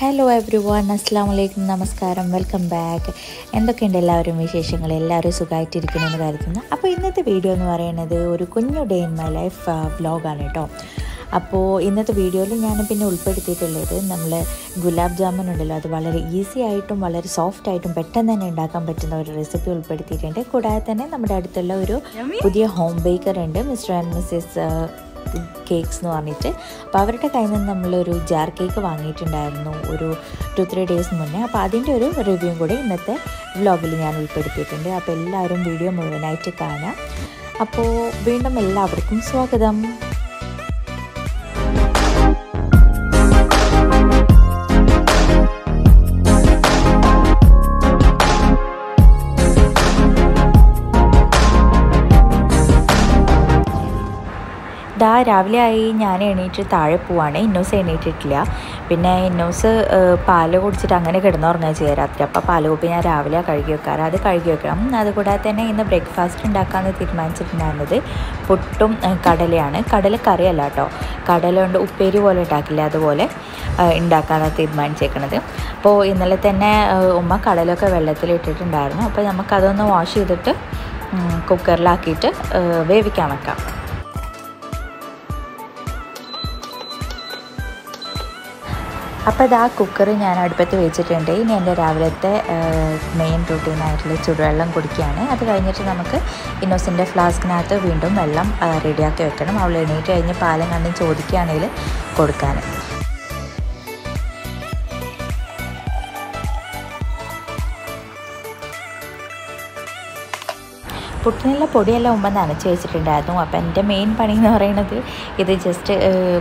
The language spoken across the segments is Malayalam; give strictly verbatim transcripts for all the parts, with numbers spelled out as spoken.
ഹലോ എവ്രി വൺ, അസ്സാം വലൈക്കും, നമസ്കാരം, വെൽക്കം ബാക്ക്. എന്തൊക്കെയുണ്ട് എല്ലാവരും വിശേഷങ്ങൾ? എല്ലാവരും സുഖമായിട്ടിരിക്കണമെന്ന് കരുതുന്നു. അപ്പോൾ ഇന്നത്തെ വീഡിയോ എന്ന് പറയുന്നത് ഒരു കുഞ്ഞു ഡേ ഇൻ മൈ ലൈഫ് വ്ളോഗാണ് കേട്ടോ. അപ്പോൾ ഇന്നത്തെ വീഡിയോയിൽ ഞാൻ പിന്നെ ഉൾപ്പെടുത്തിയിട്ടുള്ളത് നമ്മൾ ഗുലാബ് ജാമുൻ ഉണ്ടല്ലോ, അത് വളരെ ഈസി ആയിട്ടും വളരെ സോഫ്റ്റ് ആയിട്ടും പെട്ടെന്ന് തന്നെ ഉണ്ടാക്കാൻ പറ്റുന്ന ഒരു റെസിപ്പി ഉൾപ്പെടുത്തിയിട്ടുണ്ട്. കൂടാതെ തന്നെ നമ്മുടെ അടുത്തുള്ള ഒരു പുതിയ ഹോം ബേക്കർ ഉണ്ട്, മിസ്റ്റർ ആൻഡ് മിസ്സസ് കേക്ക്സ് എന്ന് പറഞ്ഞിട്ട്. അപ്പോൾ അവരുടെ കയ്യിൽ നിന്ന് നമ്മളൊരു ജാർ കേക്ക് വാങ്ങിയിട്ടുണ്ടായിരുന്നു ഒരു ടു ത്രീ ഡേയ്സ് മുന്നേ. അപ്പോൾ അതിൻ്റെ ഒരു റിവ്യൂ കൂടെ ഇന്നത്തെ വ്ളോഗിൽ ഞാൻ ഉൾപ്പെടുത്തിയിട്ടുണ്ട്. അപ്പോൾ എല്ലാവരും വീഡിയോ മുഴുവനായിട്ട് കാണാം. അപ്പോൾ വീണ്ടും എല്ലാവർക്കും സ്വാഗതം. ദാ രാവിലെ ആയി, ഞാൻ എണീറ്റ് താഴെ പോവാണ്. ഇന്നോസ് എണീറ്റിട്ടില്ല. പിന്നെ ഇന്നോസ് പാല് കുടിച്ചിട്ട് അങ്ങനെ കിടന്നുറങ്ങുക ചെയ്യുക രാത്രി. അപ്പോൾ പാല് കുപ്പി ഞാൻ രാവിലെ കഴുകി വെക്കാറ്, അത് കഴുകി വെക്കണം. അതുകൂടാതെ തന്നെ ഇന്ന് ബ്രേക്ക്ഫാസ്റ്റ് ഉണ്ടാക്കാമെന്ന് തീരുമാനിച്ചിട്ടുണ്ടായിരുന്നത് പുട്ടും കടലയാണ്. കടല കറിയല്ല കേട്ടോ, കടല കൊണ്ട് ഉപ്പേരി പോലെ ഉണ്ടാക്കില്ല, അതുപോലെ ഉണ്ടാക്കാനാണ് തീരുമാനിച്ചേക്കണത്. അപ്പോൾ ഇന്നലെ തന്നെ ഉമ്മ കടലൊക്കെ വെള്ളത്തിലിട്ടിട്ടുണ്ടായിരുന്നു. അപ്പോൾ നമുക്കതൊന്ന് വാഷ് ചെയ്തിട്ട് കുക്കറിലാക്കിയിട്ട് വേവിക്കാൻ വെക്കാം. അപ്പോൾ അത് ആ കുക്കർ ഞാൻ അടുപ്പത്ത് വെച്ചിട്ടുണ്ട്. ഇനി എൻ്റെ രാവിലത്തെ മെയിൻ റൂട്ടീനായിട്ടുള്ള ചുടുവെള്ളം കുടിക്കുകയാണ്. അത് കഴിഞ്ഞിട്ട് നമുക്ക് ഇന്നോസിൻ്റെ ഫ്ലാസ്കിനകത്ത് വീണ്ടും വെള്ളം റെഡിയാക്കി വെക്കണം. അവൾ എണീറ്റ് കഴിഞ്ഞ് പാലം കണ്ടും ചോദിക്കുകയാണെങ്കിൽ കൊടുക്കാൻ. പുട്ടിനുള്ള പൊടിയെല്ലാം ഉമ്മ നനച്ച് വെച്ചിട്ടുണ്ടായിരുന്നു. അപ്പം എൻ്റെ മെയിൻ പണി എന്ന് പറയുന്നത് ഇത് ജസ്റ്റ്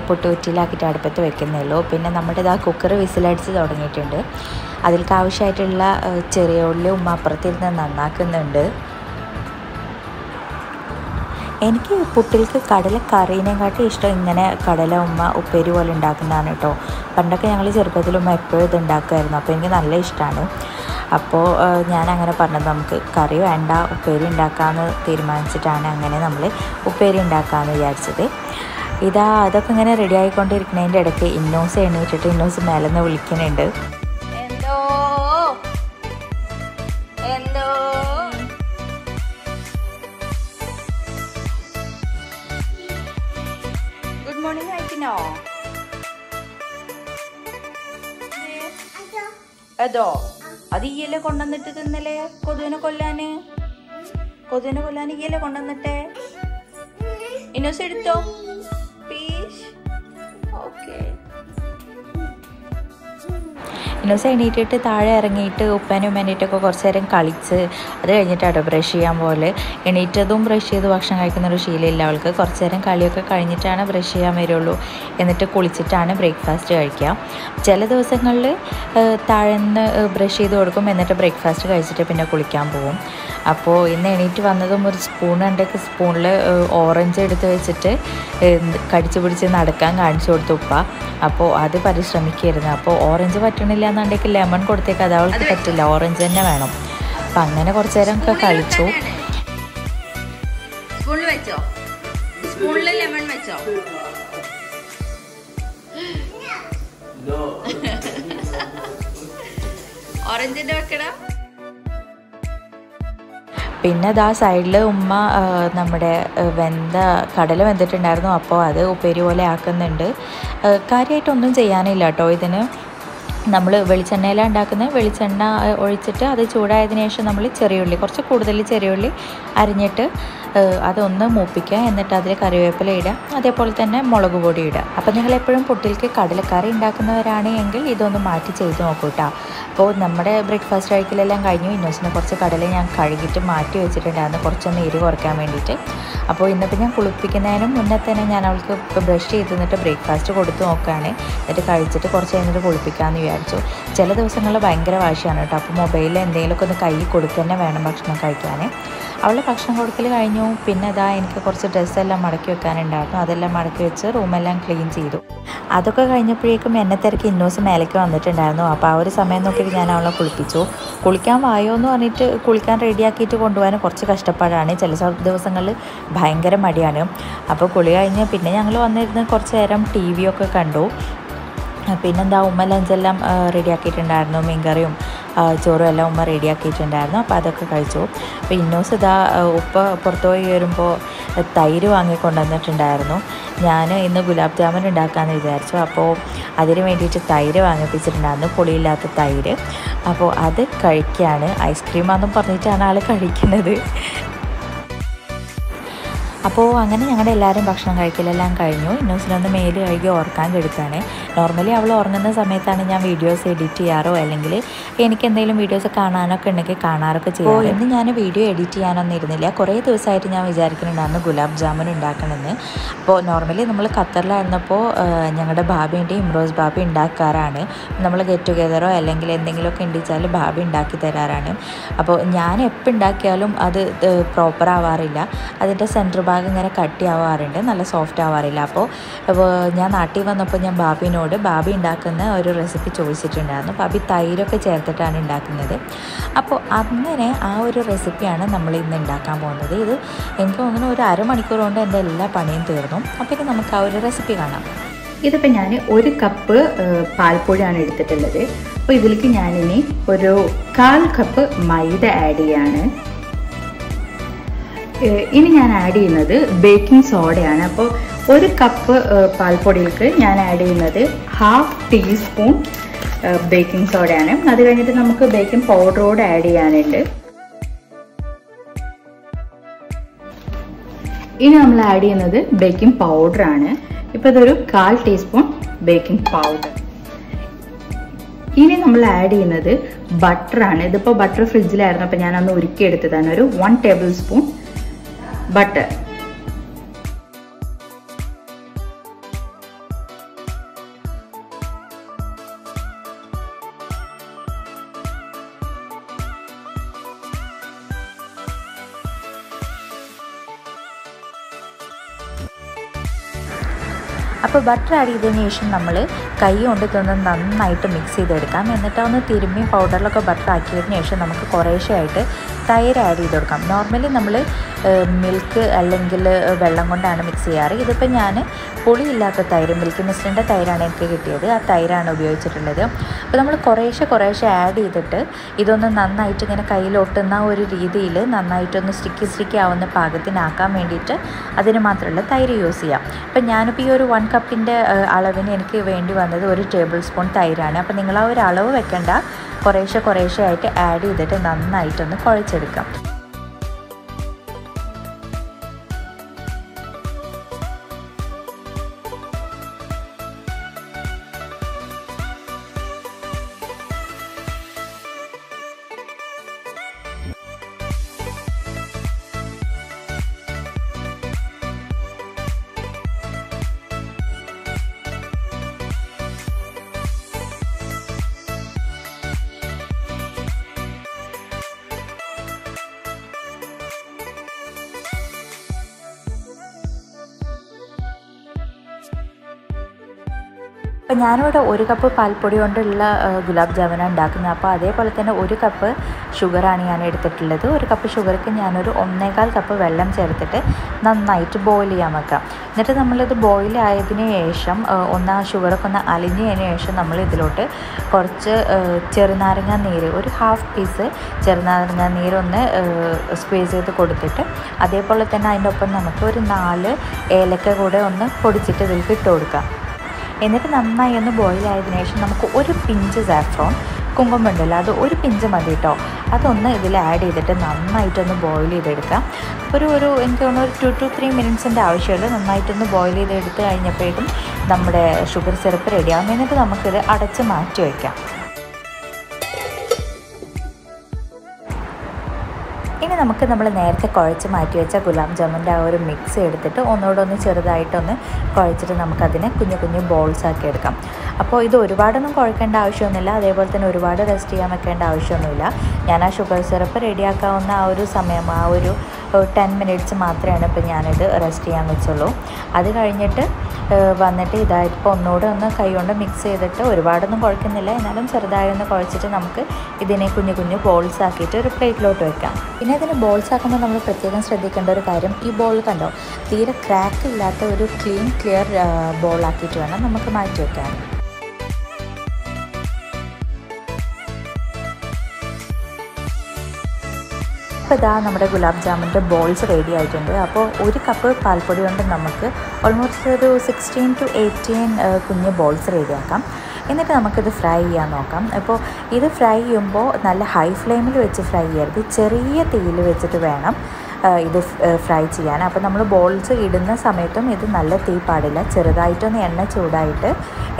പൊട്ടുകുറ്റിയിലാക്കിയിട്ട് അടുപ്പത്ത് വെക്കുന്നുള്ളൂ. പിന്നെ നമ്മുടെ ഇതാ കുക്കർ വിസിലടിച്ച് തുടങ്ങിയിട്ടുണ്ട്. അതിലേക്ക് ആവശ്യമായിട്ടുള്ള ചെറിയ ഉള്ളി ഉമ്മ അപ്പുറത്തിരുന്ന് നന്നാക്കുന്നുണ്ട്. എനിക്ക് പുട്ടിലേക്ക് കടല കറീനെക്കാട്ടും ഇഷ്ടം ഇങ്ങനെ കടല ഉമ്മ ഉപ്പേരി പോലെ ഉണ്ടാക്കുന്നതാണ് കേട്ടോ. പണ്ടൊക്കെ ഞങ്ങൾ ചെറുപ്പത്തിൽ ഉമ്മ എപ്പോഴും ഇത് ഉണ്ടാക്കുമായിരുന്നു. അപ്പോൾ എനിക്ക് നല്ല ഇഷ്ടമാണ്. അപ്പോൾ ഞാനങ്ങനെ പറഞ്ഞത് നമുക്ക് കറി വേണ്ട, ഉപ്പേരി ഉണ്ടാക്കാമെന്ന് തീരുമാനിച്ചിട്ടാണ് അങ്ങനെ നമ്മൾ ഉപ്പേരി ഉണ്ടാക്കാമെന്ന് വിചാരിച്ചത്. ഇതാ അതൊക്കെ ഇങ്ങനെ റെഡി ആയിക്കൊണ്ടിരിക്കുന്നതിൻ്റെ ഇടയ്ക്ക് ഇന്നോസ് എണ്ണീറ്റിട്ട് ഇന്നോസ് മേലെ നിന്ന് വിളിക്കുന്നുണ്ട്. എന്തോ എന്തോ ഗുഡ് മോർണിംഗ് ആയിക്കിനോ അതോ അത് ഈയല്ലേ കൊണ്ടുവന്നിട്ട് തിന്നല്ലേ? കൊതുവിനെ കൊല്ലാന് കൊതുവിനെ കൊല്ലാന് ഈയല്ലേ കൊണ്ടുവന്നിട്ടേ? ഇന്നോസ് എടുത്തോ പ്ലീസ്. ഓക്കെ. ഇന്നോസ് എണീറ്റിട്ട് താഴെ ഇറങ്ങിയിട്ട് ഉപ്പനും എണീറ്റൊക്കെ കുറച്ച് നേരം കളിച്ച് അത് കഴിഞ്ഞിട്ടാണ് ബ്രഷ് ചെയ്യാൻ പോലെ. എണീറ്റതും ബ്രഷ് ചെയ്ത് ഭക്ഷണം കഴിക്കുന്നൊരു ശീലമില്ല അവൾക്ക്. കുറച്ച് നേരം കളിയൊക്കെ കഴിഞ്ഞിട്ടാണ് ബ്രഷ് ചെയ്യാൻ വരുള്ളൂ. എന്നിട്ട് കുളിച്ചിട്ടാണ് ബ്രേക്ക്ഫാസ്റ്റ് കഴിക്കുക. ചില ദിവസങ്ങളിൽ താഴെ നിന്ന് ബ്രഷ് ചെയ്ത് കൊടുക്കും, എന്നിട്ട് ബ്രേക്ക്ഫാസ്റ്റ് കഴിച്ചിട്ട് പിന്നെ കുളിക്കാൻ പോകും. അപ്പോൾ ഇന്ന് എണീറ്റ് വന്നതും ഒരു സ്പൂൺ ഉണ്ടെങ്കിൽ സ്പൂണിൽ ഓറഞ്ച് എടുത്ത് വെച്ചിട്ട് കടിച്ചു പിടിച്ച് നടക്കാൻ കാണിച്ചു കൊടുത്തു ഉപ്പ. അപ്പോൾ അത് പരിശ്രമിക്കുകയായിരുന്നു. അപ്പോൾ ഓറഞ്ച് പറ്റണില്ല എന്നുണ്ടെങ്കിൽ ലെമൺ കൊടുത്തേക്ക്, അത് അവൾക്ക് പറ്റില്ല, ഓറഞ്ച് തന്നെ വേണം. അപ്പം അങ്ങനെ കുറച്ച് നേരം ഒക്കെ കഴിച്ചു. സ്പൂണിൽ വെച്ചോ? സ്പൂണിൽ ലെമൺ വെച്ചോ? ഓറഞ്ചിൻ്റെ വെക്കണം. പിന്നെ ദാ സൈഡിൽ ഉമ്മ നമ്മുടെ വെന്ത കടല വെന്തിട്ടുണ്ടായിരുന്നു. അപ്പോൾ അത് ഉപ്പേരി പോലെ ആക്കുന്നുണ്ട്. കാര്യമായിട്ടൊന്നും ചെയ്യാനില്ല കേട്ടോ. ഇതിന് നമ്മൾ വെളിച്ചെണ്ണയിലാണ് ഉണ്ടാക്കുന്നത്. വെളിച്ചെണ്ണ ഒഴിച്ചിട്ട് അത് ചൂടായതിനു ശേഷം നമ്മൾ ചെറിയുള്ളി, കുറച്ച് കൂടുതൽ ചെറിയുള്ളി അരിഞ്ഞിട്ട് അതൊന്ന് മൂപ്പിക്കുക. എന്നിട്ട് അതിൽ കറിവേപ്പില ഇടുക, അതേപോലെ തന്നെ മുളക് പൊടി ഇടുക. അപ്പോൾ നിങ്ങൾ എപ്പോഴും പുട്ടിലേക്ക് കടലക്കറി ഉണ്ടാക്കുന്നവരാണെങ്കിൽ ഇതൊന്ന് മാറ്റി ചെയ്ത് നോക്കൂ കേട്ടോ. അപ്പോൾ നമ്മുടെ ബ്രേക്ക്ഫാസ്റ്റ് കഴിക്കലെല്ലാം കഴിഞ്ഞു. ഇന്നോസിന് കുറച്ച് കടല ഞാൻ കഴുകിയിട്ട് മാറ്റി വെച്ചിട്ടുണ്ടായിരുന്നു, കുറച്ചൊന്ന് എരിവ് കുറയ്ക്കാൻ വേണ്ടിയിട്ട്. അപ്പോൾ ഇന്നിപ്പോൾ ഞാൻ കുളിപ്പിക്കുന്നതിനും മുന്നേ തന്നെ ഞാൻ അവൾക്ക് ബ്രഷ് ചെയ്ത് നിന്നിട്ട് ബ്രേക്ക്ഫാസ്റ്റ് കൊടുത്ത് നോക്കുകയാണ്. എന്നിട്ട് കഴിച്ചിട്ട് കുറച്ച് കഴിഞ്ഞിട്ട് കുളിപ്പിക്കാമെന്ന് വിചാരിച്ചു. ചില ദിവസങ്ങളിൽ ഭയങ്കര വാശിയാണ് കേട്ടോ. അപ്പോൾ മൊബൈലിൽ എന്തെങ്കിലുമൊക്കെ ഒന്ന് കയ്യിൽ കൊടുക്കുതന്നെ വേണം ഭക്ഷണം കഴിക്കാൻ. അവളുടെ ഭക്ഷണം കൊടുക്കൽ കഴിഞ്ഞു. പിന്നെ അതാ എനിക്ക് കുറച്ച് ഡ്രസ്സെല്ലാം മടക്കി വെക്കാനുണ്ടായിരുന്നു. അതെല്ലാം മടക്കി വെച്ച് റൂമെല്ലാം ക്ലീൻ ചെയ്തു. അതൊക്കെ കഴിഞ്ഞപ്പോഴേക്കും എന്നെ തിരക്ക് ഇന്നോസ് മേലേക്ക് വന്നിട്ടുണ്ടായിരുന്നു. അപ്പോൾ ആ ഒരു സമയം നോക്കിയിട്ട് ഞാൻ അവളെ കുളിപ്പിച്ചു. കുളിക്കാൻ വായോ എന്ന് പറഞ്ഞിട്ട് കുളിക്കാൻ റെഡിയാക്കിയിട്ട് കൊണ്ടുപോകാൻ കുറച്ച് കഷ്ടപ്പാടാണ്. ചില ദിവസങ്ങളിൽ ഭയങ്കര മടിയാണ്. അപ്പോൾ കുളി കഴിഞ്ഞ് പിന്നെ ഞങ്ങൾ വന്നിരുന്ന് കുറച്ച് നേരം ടി വി ഒക്കെ കണ്ടു. പിന്നെന്താ ഉമ്മ ലഞ്ചെല്ലാം റെഡിയാക്കിയിട്ടുണ്ടായിരുന്നു, മീൻകറിയും ചോറും എല്ലാം ഉമ്മ റെഡിയാക്കിയിട്ടുണ്ടായിരുന്നു. അപ്പോൾ അതൊക്കെ കഴിച്ചു. അപ്പോൾ ഇന്നോസ് ഇതാ ഉപ്പ പുറത്തുപോയി വരുമ്പോൾ തൈര് വാങ്ങിക്കൊണ്ടുവന്നിട്ടുണ്ടായിരുന്നു. ഞാൻ ഇന്ന് ഗുലാബ് ജാമുൻ ഉണ്ടാക്കാമെന്ന് വിചാരിച്ചു. അപ്പോൾ അതിന് വേണ്ടിയിട്ട് തൈര് വാങ്ങിപ്പിച്ചിട്ടുണ്ടായിരുന്നു, പുളിയില്ലാത്ത തൈര്. അപ്പോൾ അത് കഴിക്കുകയാണ്. ഐസ്ക്രീമാണെന്നും പറഞ്ഞിട്ടാണ് ആൾ കഴിക്കുന്നത്. അപ്പോൾ അങ്ങനെ ഞങ്ങളുടെ എല്ലാവരും ഭക്ഷണം കഴിക്കലെല്ലാം കഴിഞ്ഞു. ഇന്നോസിനൊന്ന് മേല് കഴുകി ഓർക്കാൻ കെടുക്കുകയാണ്. നോർമലി അവൾ ഉറങ്ങുന്ന സമയത്താണ് ഞാൻ വീഡിയോസ് എഡിറ്റ് ചെയ്യാറോ അല്ലെങ്കിൽ എനിക്ക് എന്തെങ്കിലും വീഡിയോസ് കാണാനൊക്കെ ഉണ്ടെങ്കിൽ കാണാറൊക്കെ ചെയ്യാറുണ്ട്. ഇന്ന് ഞാൻ വീഡിയോ എഡിറ്റ് ചെയ്യാനൊന്നും ഇരുന്നില്ല. കുറേ ദിവസമായിട്ട് ഞാൻ വിചാരിക്കുന്നുണ്ടായിരുന്നു ഗുലാബ് ജാമുൻ ഉണ്ടാക്കണമെന്ന്. അപ്പോൾ നോർമലി നമ്മൾ ഖത്തറിലായിരുന്നപ്പോൾ ഞങ്ങളുടെ ഭാബിൻ്റെ ഇമ്രോസ് ഭാബി ഉണ്ടാക്കാറാണ്. നമ്മൾ ഗെറ്റ് ടുഗെതറോ അല്ലെങ്കിൽ എന്തെങ്കിലുമൊക്കെ ഉണ്ടെച്ചാൽ ഭാബി ഉണ്ടാക്കി തരാറാണ്. അപ്പോൾ ഞാൻ എപ്പോൾ ഉണ്ടാക്കിയാലും അത് പ്രോപ്പർ ആവാറില്ല. അതിൻ്റെ സെൻറ്റർ ഭാഗം ഇങ്ങനെ കട്ടിയാവാറുണ്ട്, നല്ല സോഫ്റ്റ് ആവാറില്ല. അപ്പോൾ ഞാൻ നാട്ടിൽ വന്നപ്പോൾ ഞാൻ ബാബിനോട് ബാബി ഉണ്ടാക്കുന്ന ഒരു റെസിപ്പി ചോദിച്ചിട്ടുണ്ടായിരുന്നു. ബാബി തൈരൊക്കെ ചേർത്തിട്ടാണ് ഉണ്ടാക്കുന്നത്. അപ്പോൾ അങ്ങനെ ആ ഒരു റെസിപ്പിയാണ് നമ്മൾ ഇന്ന് ഉണ്ടാക്കാൻ പോകുന്നത്. ഇത് എനിക്ക് തോന്നുന്നു ഒരു അരമണിക്കൂർ കൊണ്ട് എൻ്റെ എല്ലാ പണിയും തീർന്നു. അപ്പോൾ ഇനി നമുക്ക് ആ ഒരു റെസിപ്പി കാണാം. ഇതിപ്പോൾ ഞാൻ ഒരു കപ്പ് പാൽപ്പൊടിയാണ് എടുത്തിട്ടുള്ളത്. അപ്പോൾ ഇതിലേക്ക് ഞാനിനി ഒരു കാൽ കപ്പ് മൈദ ആഡ് ചെയ്യാണ്. ഇനി ഞാൻ ആഡ് ചെയ്യുന്നത് ബേക്കിംഗ് സോഡയാണ്. അപ്പോൾ ഒരു കപ്പ് പാൽപ്പൊടിയിലേക്ക് ഞാൻ ആഡ് ചെയ്യുന്നത് ഹാഫ് ടീസ്പൂൺ ബേക്കിംഗ് സോഡയാണ്. അത് കഴിഞ്ഞിട്ട് നമുക്ക് ബേക്കിംഗ് പൗഡറോട് ആഡ് ചെയ്യാനുണ്ട്. ഇനി നമ്മൾ ആഡ് ചെയ്യുന്നത് ബേക്കിംഗ് പൗഡറാണ്. ഇപ്പോൾ ഇതൊരു കാൽ ടീസ്പൂൺ ബേക്കിംഗ് പൗഡർ. ഇനി നമ്മൾ ആഡ് ചെയ്യുന്നത് ബട്ടറാണ്. ഇതിപ്പോൾ ബട്ടർ ഫ്രിഡ്ജിലായിരുന്നു, അപ്പോൾ ഞാനൊന്ന് ഉരുക്കി എടുത്തതാണ്. ഒരു വൺ ടേബിൾ സ്പൂൺ ബട്ടർ. അപ്പോൾ ബട്ടർ ആഡ് ചെയ്തതിന് ശേഷം നമ്മൾ കൈ കൊണ്ട് ഇതൊന്ന് നന്നായിട്ട് മിക്സ് ചെയ്തെടുക്കാം. എന്നിട്ട് ഒന്ന് തിരുമ്മി പൗഡറിലൊക്കെ ബട്ടർ ആക്കിയതിന് ശേഷം നമുക്ക് കുറേശ്ശെയായിട്ട് തൈര് ആഡ് ചെയ്ത് കൊടുക്കാം. നോർമലി നമ്മൾ മിൽക്ക് അല്ലെങ്കിൽ വെള്ളം കൊണ്ടാണ് മിക്സ് ചെയ്യാറ്. ഇതിപ്പോൾ ഞാൻ പുളിയില്ലാത്ത തൈര്, മിൽക്ക് മിസ്റ്ററിൻ്റെ തൈരാണ് എനിക്ക് കിട്ടിയത്, ആ തൈരാണ് ഉപയോഗിച്ചിട്ടുള്ളത്. അപ്പോൾ നമ്മൾ കുറേശ്ശെ കുറേശ്ശെ ആഡ് ചെയ്തിട്ട് ഇതൊന്ന് നന്നായിട്ട് ഇങ്ങനെ കയ്യിലൊട്ടുന്ന ഒരു രീതിയിൽ നന്നായിട്ടൊന്ന് സ്റ്റിക്കി സ്റ്റിക്കി ആവുന്ന പാകത്തിനാക്കാൻ വേണ്ടിയിട്ട് അതിന് മാത്രമല്ല തൈര് യൂസ് ചെയ്യാം. അപ്പോൾ ഞാനിപ്പോൾ ഈ ഒരു വൺ കപ്പിൻ്റെ അളവിന് എനിക്ക് വേണ്ടി വന്നത് ഒരു ടേബിൾ സ്പൂൺ തൈരാണ്. അപ്പോൾ നിങ്ങൾ ആ ഒരു അളവ് വെക്കേണ്ട, കുറേശ്ശെ കുറേശ്ശെ ആയിട്ട് ആഡ് ചെയ്തിട്ട് നന്നായിട്ടൊന്ന് കുഴച്ചെടുക്കാം. അപ്പോൾ ഞാനിവിടെ ഒരു കപ്പ് പാൽപ്പൊടി കൊണ്ടുള്ള ഗുലാബ് ജാമുനാണ് ഉണ്ടാക്കുന്നത്. അപ്പോൾ അതേപോലെ തന്നെ ഒരു കപ്പ് ഷുഗറാണ് ഞാൻ എടുത്തിട്ടുള്ളത്. ഒരു കപ്പ് ഷുഗർക്ക് ഞാനൊരു ഒന്നേകാൽ കപ്പ് വെള്ളം ചേർത്തിട്ട് നന്നായിട്ട് ബോയിൽ ചെയ്യാൻ വെക്കാം. എന്നിട്ട് നമ്മളിത് ബോയിൽ ആയതിന് ശേഷം ഒന്ന് ആ ഷുഗറൊക്കെ ഒന്ന് അലിഞ്ഞതിന് ശേഷം നമ്മൾ ഇതിലോട്ട് കുറച്ച് ചെറുനാരങ്ങ നീര്, ഒരു ഹാഫ് പീസ് ചെറുനാരങ്ങ നീരൊന്ന് സ്ക്വീസ് ചെയ്ത് കൊടുത്തിട്ട് അതേപോലെ തന്നെ അതിൻ്റെ ഒപ്പം നമുക്ക് ഒരു നാല് ഏലക്ക കൂടെ ഒന്ന് പൊടിച്ചിട്ട് ഇതിലേക്ക് ഇട്ട് കൊടുക്കാം. എന്നിട്ട് നന്നായി ഒന്ന് ബോയിൽ ആയതിനു ശേഷം നമുക്ക് ഒരു പിഞ്ച് സാഫ്രോൺ, കുങ്കുമം ഉണ്ടല്ലോ അത് ഒരു പിഞ്ച് മതി കേട്ടോ, അതൊന്ന് ഇതിൽ ആഡ് ചെയ്തിട്ട് നന്നായിട്ടൊന്ന് ബോയിൽ ചെയ്തെടുക്കാം. ഒരു ഒരു എനിക്ക് തോന്നുന്നു ഒരു ടു ടു ത്രീ മിനിറ്റ്സിൻ്റെ ആവശ്യമുള്ളൂ. നന്നായിട്ടൊന്ന് ബോയിൽ ചെയ്തെടുത്ത് കഴിഞ്ഞപ്പോഴേക്കും നമ്മുടെ ഷുഗർ സിറപ്പ് റെഡിയാകും. എന്നിട്ട് നമുക്കിത് അടച്ച് മാറ്റി വയ്ക്കാം. ഇനി നമുക്ക് നമ്മൾ നേരത്തെ കുഴച്ച് മാറ്റി വെച്ച ഗുലാബ് ജാമുൻ്റെ ആ ഒരു മിക്സ് എടുത്തിട്ട് ഒന്നുകൂടെ ഒന്ന് ചെറുതായിട്ടൊന്ന് കുഴച്ചിട്ട് നമുക്കതിനെ കുഞ്ഞു കുഞ്ഞു ബോൾസ് ആക്കി എടുക്കാം. അപ്പോൾ ഇത് ഒരുപാടൊന്നും കുഴക്കേണ്ട ആവശ്യമൊന്നുമില്ല. അതേപോലെ തന്നെ ഒരുപാട് റെസ്റ്റ് ചെയ്യാൻ വെക്കേണ്ട ആവശ്യമൊന്നുമില്ല. ഞാൻ ആ ഷുഗർ സിറപ്പ് റെഡിയാക്കാവുന്ന ആ ഒരു സമയം, ആ ഒരു ടെൻ മിനിറ്റ്സ് മാത്രമാണ് ഇപ്പോൾ ഞാനിത് റെസ്റ്റ് ചെയ്യാൻ വെച്ചുള്ളൂ. അത് കഴിഞ്ഞിട്ട് വന്നിട്ട് ഇതായിപ്പോൾ ഒന്നുകൂടെ ഒന്ന് കൈ കൊണ്ട് മിക്സ് ചെയ്തിട്ട് ഒരുപാടൊന്നും കുഴക്കുന്നില്ല, എന്നാലും ചെറുതായി ഒന്ന് കുഴച്ചിട്ട് നമുക്ക് ഇതിനെ കുഞ്ഞു കുഞ്ഞു ബോൾസ് ആക്കിയിട്ട് ഒരു പ്ലേറ്റിലോട്ട് വെക്കാം. പിന്നെ ഇതിന് ബോൾസ് ആക്കുമ്പോൾ നമ്മൾ പ്രത്യേകം ശ്രദ്ധിക്കേണ്ട ഒരു കാര്യം, ഈ ബോൾ കണ്ടോ തീരെ ക്രാക്ക് ഇല്ലാത്ത ഒരു ക്ലീൻ ക്ലിയർ ബോൾ ആക്കിയിട്ട് വേണം നമുക്ക് മാറ്റി വയ്ക്കാൻ. ഇപ്പോൾ ഇതാ നമ്മുടെ ഗുലാബ് ജാമുൻ്റെ ബോൾസ് റെഡി ആയിട്ടുണ്ട്. അപ്പോൾ ഒരു കപ്പ് പാൽപ്പൊടി കൊണ്ട് നമുക്ക് ഓൾമോസ്റ്റ് ഒരു സിക്സ്റ്റീൻ ടു എയ്റ്റീൻ കുഞ്ഞ് ബോൾസ് റെഡിയാക്കാം. എന്നിട്ട് നമുക്കിത് ഫ്രൈ ചെയ്യാൻ നോക്കാം. അപ്പോൾ ഇത് ഫ്രൈ ചെയ്യുമ്പോൾ നല്ല ഹൈ ഫ്ലെയിമിൽ വെച്ച് ഫ്രൈ ചെയ്യരുത്, ചെറിയ തീയിൽ വെച്ചിട്ട് വേണം ഇത് ഫ്രൈ ചെയ്യാൻ. അപ്പോൾ നമ്മൾ ബോൾസ് ഇടുന്ന സമയത്തും ഇത് നല്ല തീ പാടില്ല, ചെറുതായിട്ടൊന്ന് എണ്ണ ചൂടായിട്ട്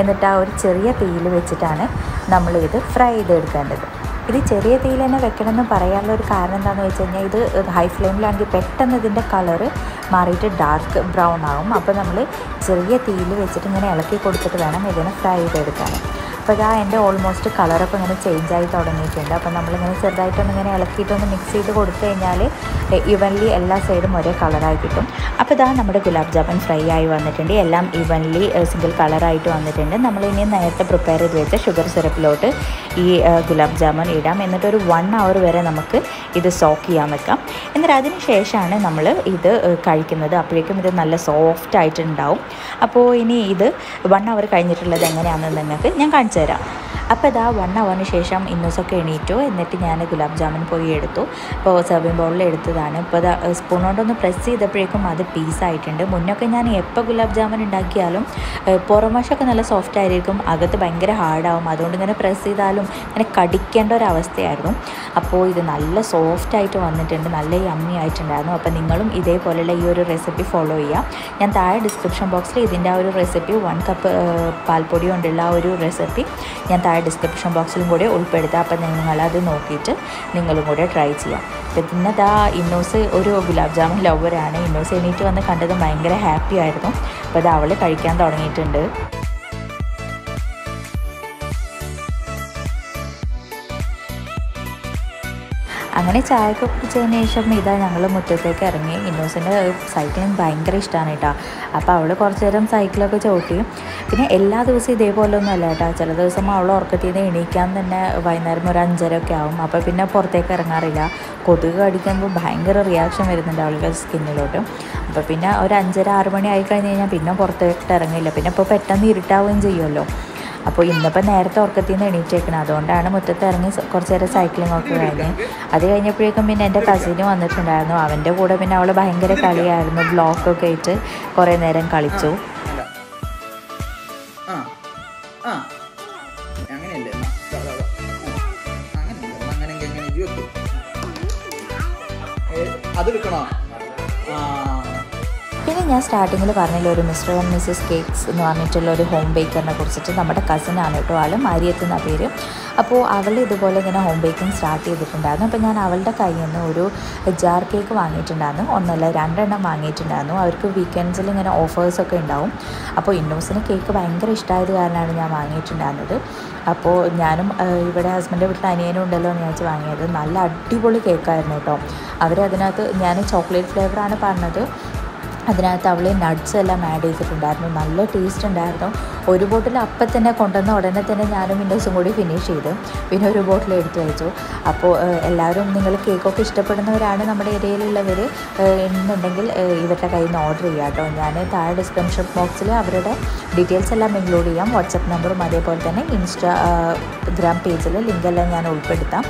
എന്നിട്ട് ആ ഒരു ചെറിയ തീയിൽ വെച്ചിട്ടാണ് നമ്മളിത് ഫ്രൈ ചെയ്തെടുക്കേണ്ടത്. ഇത് ചെറിയ തീയിൽ തന്നെ വെക്കണമെന്ന് പറയാനുള്ള ഒരു കാരണം എന്താണെന്ന് വെച്ച് കഴിഞ്ഞാൽ ഇത് ഹൈ ഫ്ലെയിമിലാണെങ്കിൽ പെട്ടെന്ന് ഇതിൻ്റെ കളറ് മാറിയിട്ട് ഡാർക്ക് ബ്രൗൺ ആകും. അപ്പോൾ നമ്മൾ ചെറിയ തീയിൽ വെച്ചിട്ട് ഇങ്ങനെ ഇളക്കി കൊടുത്തിട്ട് വേണം ഇതിനെ ഫ്രൈ ചെയ്തെടുക്കാൻ. അപ്പോൾ ഇതാ എൻ്റെ ഓൾമോസ്റ്റ് കളറൊക്കെ ഇങ്ങനെ ചേഞ്ചായി തുടങ്ങിയിട്ടുണ്ട്. അപ്പോൾ നമ്മളിങ്ങനെ ചെറുതായിട്ടൊന്ന് ഇങ്ങനെ ഇളക്കിയിട്ടൊന്ന് മിക്സ് ചെയ്ത് കൊടുത്തു കഴിഞ്ഞാൽ ഈവൻലി എല്ലാ സൈഡും ഒരേ കളറായി കിട്ടും. അപ്പോൾ ഇതാ നമ്മുടെ ഗുലാബ് ജാമുൻ ഫ്രൈ ആയി വന്നിട്ടുണ്ട്, എല്ലാം ഈവൻലി സിംഗിൾ കളറായിട്ട് വന്നിട്ടുണ്ട്. നമ്മളിനി നേരത്തെ പ്രിപ്പയർ ചെയ്ത് വെച്ച ഷുഗർ സിറപ്പിലോട്ട് ഈ ഗുലാബ് ജാമുൻ ഇടാം. എന്നിട്ടൊരു വൺ അവർ വരെ നമുക്ക് ഇത് സോക്ക് ചെയ്യാൻ വെക്കാം. എന്നിട്ട് അതിന് ശേഷമാണ് നമ്മൾ ഇത് കഴിക്കുന്നത്. അപ്പോഴേക്കും ഇത് നല്ല സോഫ്റ്റ് ആയിട്ടുണ്ടാവും. അപ്പോൾ ഇനി ഇത് വൺ അവർ കഴിഞ്ഞിട്ടുള്ളത് എങ്ങനെയാണെന്ന് നിങ്ങൾക്ക് ഞാൻ കാണിച്ചു തരാം. അപ്പോൾ ഇതാ വൺ അവറിന് ശേഷം ഇന്നസൊക്കെ എണീറ്റു. എന്നിട്ട് ഞാൻ ഗുലാബ് ജാമുൻ പോയി എടുത്തു. അപ്പോൾ സെർവിങ് ബൗളിൽ എടുത്തതാണ്. ഇപ്പോൾ ഇതാ സ്പൂൺ കൊണ്ടൊന്ന് പ്രസ് ചെയ്തപ്പോഴേക്കും അത് പീസായിട്ടുണ്ട്. മുന്നൊക്കെ ഞാൻ എപ്പോൾ ഗുലാബ് ജാമുൻ ഉണ്ടാക്കിയാലും പുറമശൊക്കെ നല്ല സോഫ്റ്റ് ആയിരിക്കും, അകത്ത് ഭയങ്കര ഹാർഡാവും. അതുകൊണ്ട് ഇങ്ങനെ പ്രസ് ചെയ്താലും ഇങ്ങനെ കടിക്കേണ്ട ഒരവസ്ഥയായിരുന്നു. അപ്പോൾ ഇത് നല്ല സോഫ്റ്റായിട്ട് വന്നിട്ടുണ്ട്, നല്ല യമ്മി ആയിട്ടുണ്ടായിരുന്നു. അപ്പോൾ നിങ്ങളും ഇതേപോലെയുള്ള ഈ ഒരു റെസിപ്പി ഫോളോ ചെയ്യാം. ഞാൻ താഴെ ഡിസ്ക്രിപ്ഷൻ ബോക്സിൽ ഇതിൻ്റെ ആ ഒരു റെസിപ്പി, വൺ കപ്പ് പാൽപ്പൊടി കൊണ്ടുള്ള ആ ഒരു റെസിപ്പി ഞാൻ താഴെ ഡിസ്ക്രിപ്ഷൻ ബോക്സിലും കൂടെ ഉൾപ്പെടുത്താം. അപ്പം നിങ്ങളത് നോക്കിയിട്ട് നിങ്ങളും കൂടെ ട്രൈ ചെയ്യാം. പിന്നെ ദാ ഇന്നോസ് ഒരു ഗുലാബ് ജാമുൻ ലവറാണ്. ഇന്നോസ് എണീറ്റ് വന്ന് കണ്ടത് ഭയങ്കര ഹാപ്പി ആയിരുന്നു. അപ്പോൾ അത് അവൾ കഴിക്കാൻ തുടങ്ങിയിട്ടുണ്ട്. അങ്ങനെ ചായയൊക്കെ കുടിച്ചതിന് ശേഷം ഇതാ ഞങ്ങൾ മുറ്റത്തേക്ക് ഇറങ്ങി. ഇന്നോസിൻ്റെ സൈക്ലിങ് ഭയങ്കര ഇഷ്ടമാണ് കേട്ടോ. അപ്പോൾ അവൾ കുറച്ച് നേരം സൈക്കിളൊക്കെ ചവിട്ടി. പിന്നെ എല്ലാ ദിവസവും ഇതേപോലെ ഒന്നും അല്ല കേട്ടോ. ചില ദിവസം അവൾ ഉറക്കത്തിൽ നിന്ന് എണീക്കാൻ തന്നെ വൈകുന്നേരം ഒരു അഞ്ചര ഒക്കെ ആവും. അപ്പോൾ പിന്നെ പുറത്തേക്ക് ഇറങ്ങാറില്ല. കൊതുക് കടിക്കുമ്പോൾ ഭയങ്കര റിയാക്ഷൻ വരുന്നുണ്ട് അവളുടെ സ്കിന്നിലോട്ട്. അപ്പോൾ പിന്നെ ഒരു അഞ്ചര ആറ് മണി ആയിക്കഴിഞ്ഞ് കഴിഞ്ഞാൽ പിന്നെ പുറത്തേക്ക് ഇറങ്ങില്ല. പിന്നെ ഇപ്പോൾ പെട്ടെന്ന് ഇരുട്ടാവുകയും ചെയ്യുമല്ലോ. അപ്പോൾ ഇന്നിപ്പോൾ നേരത്തെ ഉറക്കത്തിൽ നിന്ന് എണീറ്റേക്കണം. അതുകൊണ്ടാണ് മുറ്റത്ത് ഇറങ്ങി കുറച്ച് നേരം സൈക്ലിംഗ് ഒക്കെ കഴിഞ്ഞ്. അത് കഴിഞ്ഞപ്പോഴേക്കും പിന്നെ എൻ്റെ കസിന് വന്നിട്ടുണ്ടായിരുന്നു. അവൻ്റെ കൂടെ പിന്നെ അവൾ ഭയങ്കര കളിയായിരുന്നു. ബ്ലോക്കൊക്കെ ആയിട്ട് കുറേ നേരം കളിച്ചു. പിന്നെ ഞാൻ സ്റ്റാർട്ടിങ്ങിൽ പറഞ്ഞില്ല, ഒരു മിസ്റ്റർ ആൻഡ് മിസ്സസ് കേക്ക്സ് എന്ന് പറഞ്ഞിട്ടുള്ള ഒരു ഹോം ബേക്കറിനെ കുറിച്ചിട്ട്. നമ്മുടെ കസിനാണ് കേട്ടോ ആൾ, മാരിയത്തെന്ന പേര്. അപ്പോൾ അവൾ ഇതുപോലെ ഇങ്ങനെ ഹോം ബേക്കിംഗ് സ്റ്റാർട്ട് ചെയ്തിട്ടുണ്ടായിരുന്നു. അപ്പോൾ ഞാൻ അവളുടെ കയ്യിൽ നിന്ന് ഒരു ജാർ കേക്ക് വാങ്ങിയിട്ടുണ്ടായിരുന്നു. ഒന്നല്ല രണ്ടെണ്ണം വാങ്ങിയിട്ടുണ്ടായിരുന്നു. അവർക്ക് വീക്കെൻഡ്സിൽ ഇങ്ങനെ ഓഫേഴ്സൊക്കെ ഉണ്ടാവും. അപ്പോൾ ഇന്നോസിന് കേക്ക് ഭയങ്കര ഇഷ്ടമായത് കാരണമാണ് ഞാൻ വാങ്ങിയിട്ടുണ്ടായിരുന്നത്. അപ്പോൾ ഞാനും ഇവിടെ ഹസ്ബൻഡിൻ്റെ വീട്ടിൽ അനിയനും ഉണ്ടല്ലോ എന്ന് വെച്ച് വാങ്ങിയത്. നല്ല അടിപൊളി കേക്കായിരുന്നു കേട്ടോ. അവരതിനകത്ത് ഞാൻ ചോക്ലേറ്റ് ഫ്ലേവറാണ് പറഞ്ഞത്. അതിനകത്ത് അവൾ നട്ട്സ് എല്ലാം ആഡ് ചെയ്തിട്ടുണ്ടായിരുന്നു. നല്ല ടേസ്റ്റ് ഉണ്ടായിരുന്നു. ഒരു ബോട്ടിൽ അപ്പം തന്നെ കൊണ്ടുവന്ന ഉടനെ തന്നെ ഞാനും ഇന്നോസും കൂടി ഫിനിഷ് ചെയ്ത് പിന്നെ ഒരു ബോട്ടിൽ എടുത്തു വെച്ചു. അപ്പോൾ എല്ലാവരും നിങ്ങൾ കേക്കൊക്കെ ഇഷ്ടപ്പെടുന്നവരാണ് നമ്മുടെ ഏരിയയിലുള്ളവർ എന്നുണ്ടെങ്കിൽ ഇവരുടെ കയ്യിൽ നിന്ന് ഓർഡർ ചെയ്യാം കേട്ടോ. ഞാൻ താഴെ ഡിസ്ക്രിപ്ഷൻ ബോക്സിൽ അവരുടെ ഡീറ്റെയിൽസ് എല്ലാം ഇൻക്ലൂഡ് ചെയ്യാം. വാട്സപ്പ് നമ്പറും അതേപോലെ തന്നെ ഇൻസ്റ്റാഗ്രാം പേജിൽ ലിങ്കെല്ലാം ഞാൻ ഉൾപ്പെടുത്താം.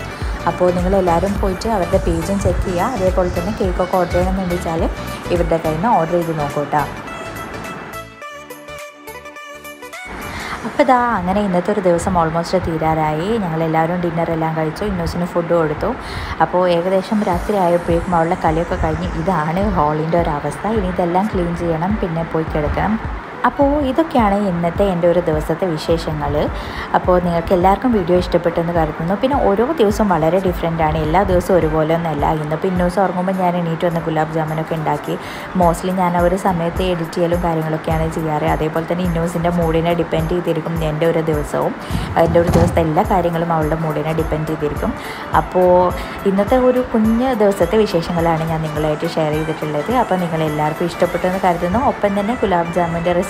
അപ്പോൾ നിങ്ങളെല്ലാവരും പോയിട്ട് അവരുടെ പേജും ചെക്ക് ചെയ്യുക. അതേപോലെ തന്നെ കേക്കൊക്കെ ഓർഡർ ചെയ്യണമെന്ന് വെച്ചാൽ ഇവരുടെ കയ്യിൽ നിന്ന് ഓർഡർ ചെയ്ത് നോക്കൂട്ടോ. അപ്പോൾ ഇതാ അങ്ങനെ ഇന്നത്തെ ഒരു ദിവസം ഓൾമോസ്റ്റ് തീരാറായി. ഞങ്ങളെല്ലാവരും ഡിന്നറെല്ലാം കഴിച്ചു. ഇന്നോസിന് ഫുഡ് കൊടുത്തു. അപ്പോൾ ഏകദേശം രാത്രി ആയപ്പോഴേക്കും അവളുടെ കളിയൊക്കെ കഴിഞ്ഞ് ഇതാണ് ഹോളിൻ്റെ ഒരവസ്ഥ. ഇനി ഇതെല്ലാം ക്ലീൻ ചെയ്യണം, പിന്നെ പോയി കിടക്കണം. അപ്പോൾ ഇതൊക്കെയാണ് ഇന്നത്തെ എൻ്റെ ഒരു ദിവസത്തെ വിശേഷങ്ങൾ. അപ്പോൾ നിങ്ങൾക്ക് എല്ലാവർക്കും വീഡിയോ ഇഷ്ടപ്പെട്ടെന്ന് കരുതുന്നു. പിന്നെ ഓരോ ദിവസവും വളരെ ഡിഫറെൻ്റാണ്, എല്ലാ ദിവസവും ഒരുപോലെ ഒന്നുമല്ല. ഇന്നിപ്പോൾ ഇന്നോസ് ഉറങ്ങുമ്പോൾ ഞാൻ എണീറ്റ് വന്ന് ഗുലാബ് ജാമുനൊക്കെ ഉണ്ടാക്കി. മോസ്റ്റ്ലി ഞാൻ ഒരു സമയത്ത് എഡിറ്റ് ചെയ്യലും കാര്യങ്ങളൊക്കെയാണ് ചെയ്യാറ്. അതേപോലെ തന്നെ ഇന്നോസിൻ്റെ മൂഡിനെ ഡിപ്പെൻഡ് ചെയ്തിരിക്കും എൻ്റെ ഒരു ദിവസവും. എൻ്റെ ഒരു ദിവസത്തെ എല്ലാ കാര്യങ്ങളും അവളുടെ മൂഡിനെ ഡിപ്പെൻഡ് ചെയ്തിരിക്കും. അപ്പോൾ ഇന്നത്തെ ഒരു കുഞ്ഞ് ദിവസത്തെ വിശേഷങ്ങളാണ് ഞാൻ നിങ്ങളായിട്ട് ഷെയർ ചെയ്തിട്ടുള്ളത്. അപ്പോൾ നിങ്ങളെല്ലാവർക്കും ഇഷ്ടപ്പെട്ടെന്ന് കരുതുന്നു. ഒപ്പം തന്നെ ഗുലാബ് ജാമുൻ്റെ റെസിപ്പി